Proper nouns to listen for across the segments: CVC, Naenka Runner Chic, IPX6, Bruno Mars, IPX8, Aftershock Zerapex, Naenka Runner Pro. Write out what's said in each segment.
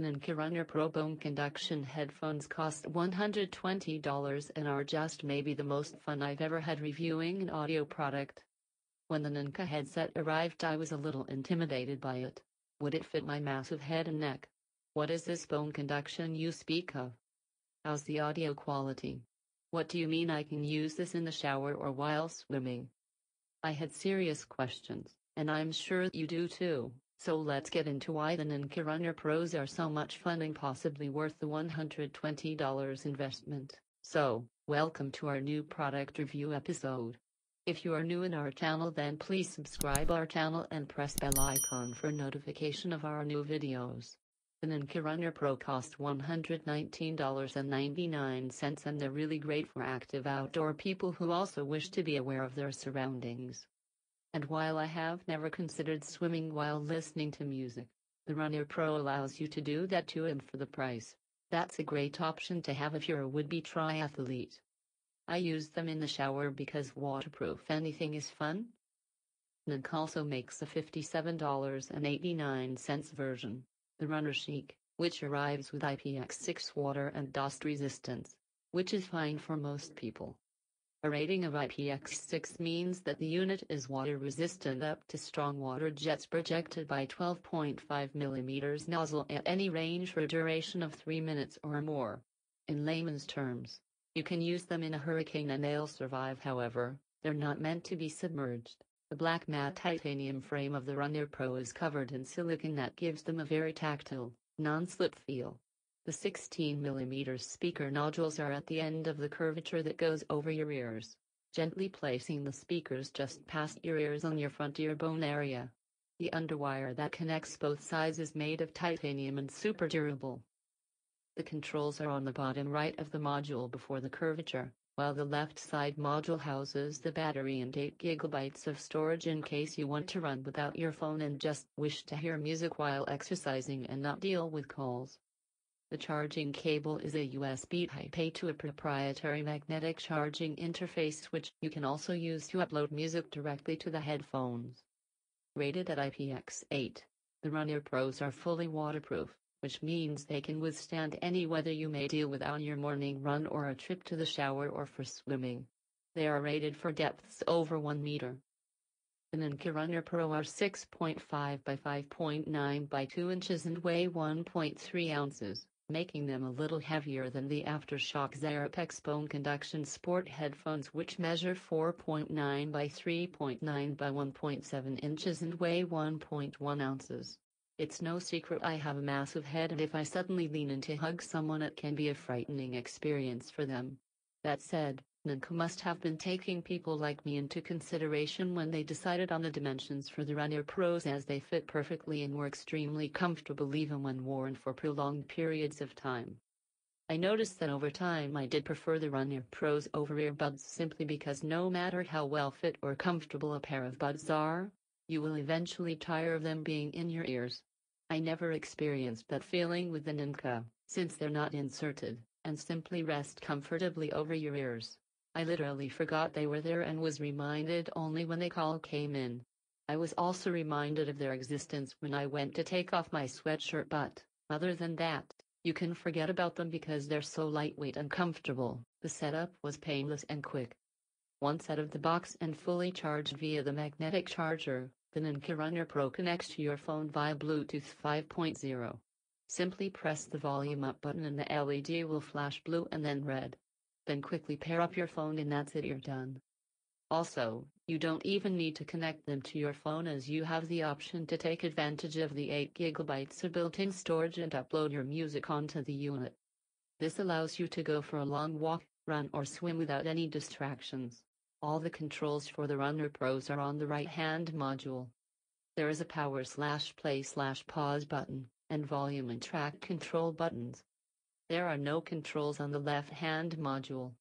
The Naenka Runner Pro Bone Conduction Headphones cost $120 and are just maybe the most fun I've ever had reviewing an audio product. When the Naenka headset arrived, I was a little intimidated by it. Would it fit my massive head and neck? What is this bone conduction you speak of? How's the audio quality? What do you mean I can use this in the shower or while swimming? I had serious questions, and I'm sure you do too. So let's get into why the Naenka Runner Pros are so much fun and possibly worth the $120 investment. So, welcome to our new product review episode. If you are new in our channel, then please subscribe our channel and press bell icon for notification of our new videos. The Naenka Runner Pro cost $119.99 and they're really great for active outdoor people who also wish to be aware of their surroundings. And while I have never considered swimming while listening to music, the Runner Pro allows you to do that too, and for the price, that's a great option to have if you're a would-be triathlete. I use them in the shower because waterproof anything is fun. Naenka also makes a $57.89 version, the Runner Chic, which arrives with IPX6 water and dust resistance, which is fine for most people. A rating of IPX6 means that the unit is water resistant up to strong water jets projected by 12.5 mm nozzle at any range for a duration of 3 minutes or more. In layman's terms, you can use them in a hurricane and they'll survive. However, they're not meant to be submerged. The black matte titanium frame of the Runner Pro is covered in silicone that gives them a very tactile, non-slip feel. The 16 mm speaker nodules are at the end of the curvature that goes over your ears, gently placing the speakers just past your ears on your front ear bone area. The underwire that connects both sides is made of titanium and super durable. The controls are on the bottom right of the module before the curvature, while the left side module houses the battery and 8 GB of storage in case you want to run without your phone and just wish to hear music while exercising and not deal with calls. The charging cable is a USB Type-A to a proprietary magnetic charging interface, which you can also use to upload music directly to the headphones. Rated at IPX8, the Runner Pros are fully waterproof, which means they can withstand any weather you may deal with on your morning run or a trip to the shower or for swimming. They are rated for depths over 1 meter. The Naenka Runner Pro are 6.5 by 5.9 by 2 inches and weigh 1.3 ounces, making them a little heavier than the Aftershock Zerapex Bone Conduction Sport headphones, which measure 4.9 by 3.9 by 1.7 inches and weigh 1.1 ounces. It's no secret I have a massive head, and if I suddenly lean in to hug someone it can be a frightening experience for them. That said, Naenka must have been taking people like me into consideration when they decided on the dimensions for the Runner Pros, as they fit perfectly and were extremely comfortable even when worn for prolonged periods of time. I noticed that over time I did prefer the Runner Pros over earbuds, simply because no matter how well fit or comfortable a pair of buds are, you will eventually tire of them being in your ears. I never experienced that feeling with the Naenka, since they're not inserted, and simply rest comfortably over your ears. I literally forgot they were there and was reminded only when the call came in. I was also reminded of their existence when I went to take off my sweatshirt, but, other than that, you can forget about them because they're so lightweight and comfortable. The setup was painless and quick. Once out of the box and fully charged via the magnetic charger, the Naenka Runner Pro connects to your phone via Bluetooth 5.0. Simply press the volume up button and the LED will flash blue and then red. Then quickly pair up your phone and that's it, you're done. Also, you don't even need to connect them to your phone, as you have the option to take advantage of the 8 GB of built-in storage and upload your music onto the unit. This allows you to go for a long walk, run or swim without any distractions. All the controls for the Runner Pros are on the right-hand module. There is a power/play/pause button and volume and track control buttons. There are no controls on the left-hand module.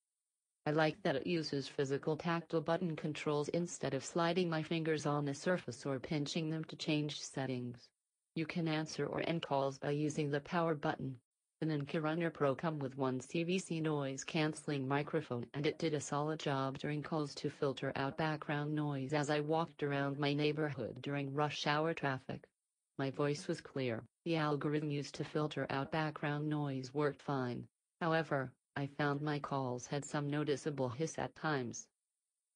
I like that it uses physical tactile button controls instead of sliding my fingers on the surface or pinching them to change settings. You can answer or end calls by using the power button. The Naenka Runner Pro come with one CVC noise-canceling microphone, and it did a solid job during calls to filter out background noise as I walked around my neighborhood during rush hour traffic. My voice was clear. The algorithm used to filter out background noise worked fine. However, I found my calls had some noticeable hiss at times.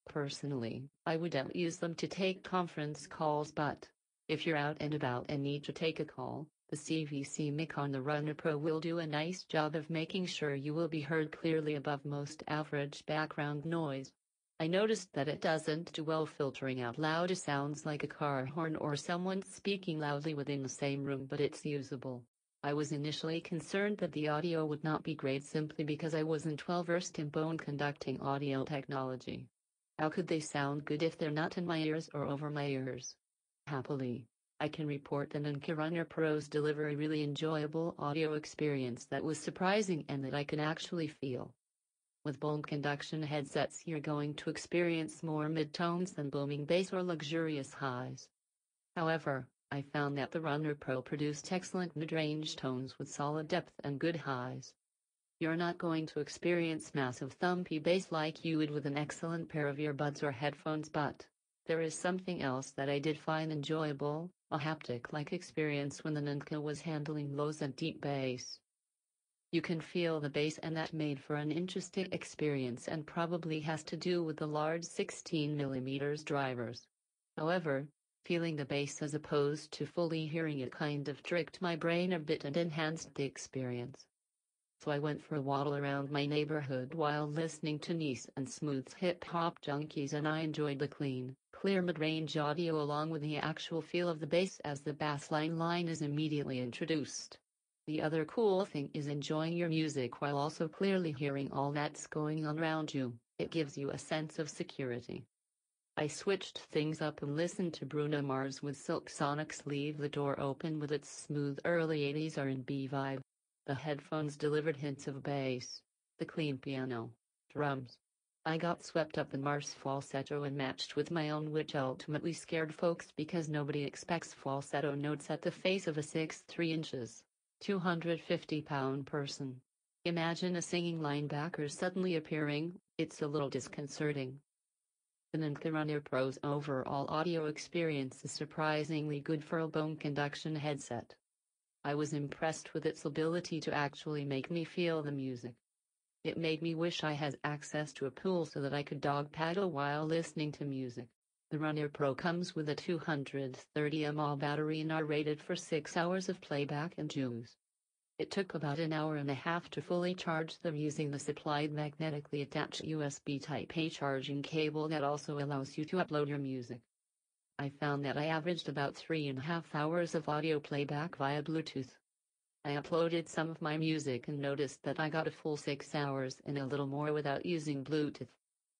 Personally, I wouldn't use them to take conference calls, but if you're out and about and need to take a call, the CVC Naenka Runner Pro will do a nice job of making sure you will be heard clearly above most average background noise. I noticed that it doesn't do well filtering out louder sounds like a car horn or someone speaking loudly within the same room, but it's usable. I was initially concerned that the audio would not be great simply because I wasn't well versed in bone conducting audio technology. How could they sound good if they're not in my ears or over my ears? Happily, I can report the Naenka Runner Pro's delivery really enjoyable audio experience that was surprising and that I can actually feel. With bone conduction headsets, you're going to experience more midtones than booming bass or luxurious highs. However, I found that the Runner Pro produced excellent mid-range tones with solid depth and good highs. You're not going to experience massive thumpy bass like you would with an excellent pair of earbuds or headphones, but there is something else that I did find enjoyable, a haptic-like experience when the Naenka was handling lows and deep bass. You can feel the bass, and that made for an interesting experience and probably has to do with the large 16mm drivers. However, feeling the bass as opposed to fully hearing it kind of tricked my brain a bit and enhanced the experience. So I went for a waddle around my neighborhood while listening to Nice and Smooth's hip-hop junkies, and I enjoyed the clean, clear mid-range audio along with the actual feel of the bass as the bassline line is immediately introduced. The other cool thing is enjoying your music while also clearly hearing all that's going on around you. It gives you a sense of security. I switched things up and listened to Bruno Mars with Silk Sonic's Leave the Door Open with its smooth early 80s R&B vibe. The headphones delivered hints of bass, the clean piano, drums. I got swept up in Mars' falsetto and matched with my own, which ultimately scared folks because nobody expects falsetto notes at the face of a 6'3" inches, 250-pound person. Imagine a singing linebacker suddenly appearing. It's a little disconcerting. The Naenka Runner Pro's overall audio experience is surprisingly good for a bone conduction headset. I was impressed with its ability to actually make me feel the music. It made me wish I had access to a pool so that I could dog paddle while listening to music. The Runner Pro comes with a 230 mAh battery and are rated for 6 hours of playback and juice. It took about an hour and a half to fully charge them using the supplied magnetically attached USB Type-A charging cable that also allows you to upload your music. I found that I averaged about 3.5 hours of audio playback via Bluetooth. I uploaded some of my music and noticed that I got a full 6 hours and a little more without using Bluetooth.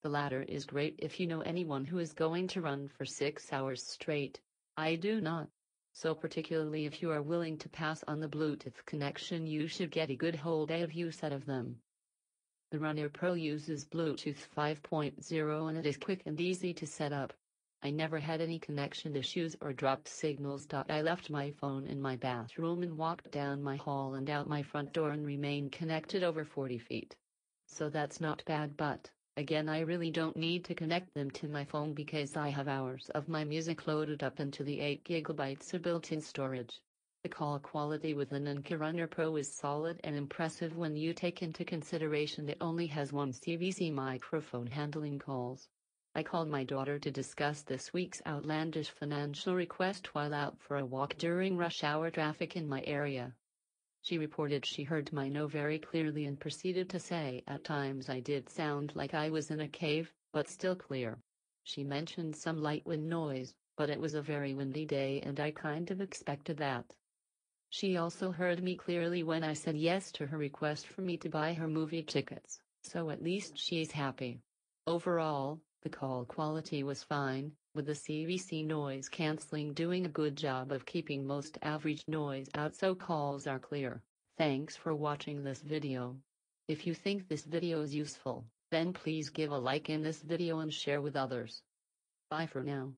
The latter is great if you know anyone who is going to run for 6 hours straight. I do not. So particularly if you are willing to pass on the Bluetooth connection, you should get a good whole day of use out of them. The Runner Pro uses Bluetooth 5.0 and it is quick and easy to set up. I never had any connection issues or dropped signals. I left my phone in my bathroom and walked down my hall and out my front door and remained connected over 40 feet. So that's not bad, but, again, I really don't need to connect them to my phone because I have hours of my music loaded up into the 8 GB of built-in storage. The call quality with the Naenka Runner Pro is solid and impressive when you take into consideration it only has one CVC microphone handling calls. I called my daughter to discuss this week's outlandish financial request while out for a walk during rush hour traffic in my area. She reported she heard my no very clearly and proceeded to say at times I did sound like I was in a cave, but still clear. She mentioned some light wind noise, but it was a very windy day and I kind of expected that. She also heard me clearly when I said yes to her request for me to buy her movie tickets, so at least she's happy. Overall, the call quality was fine, with the CVC noise cancelling doing a good job of keeping most average noise out so calls are clear. Thanks for watching this video. If you think this video is useful, then please give a like in this video and share with others. Bye for now.